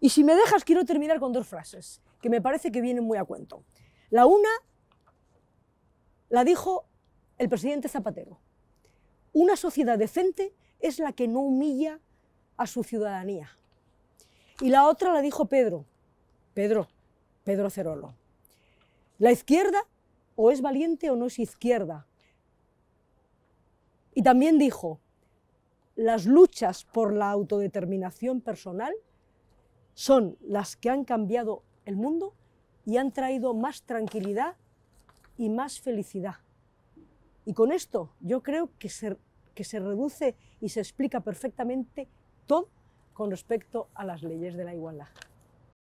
Y si me dejas, quiero terminar con dos frases, que me parece que vienen muy a cuento. La una la dijo el presidente Zapatero. Una sociedad decente es la que no humilla a su ciudadanía. Y la otra la dijo Pedro Zerolo. La izquierda o es valiente o no es izquierda. Y también dijo, las luchas por la autodeterminación personal son las que han cambiado el mundo y han traído más tranquilidad y más felicidad. Y con esto yo creo que se reduce y se explica perfectamente todo con respecto a las leyes de la igualdad.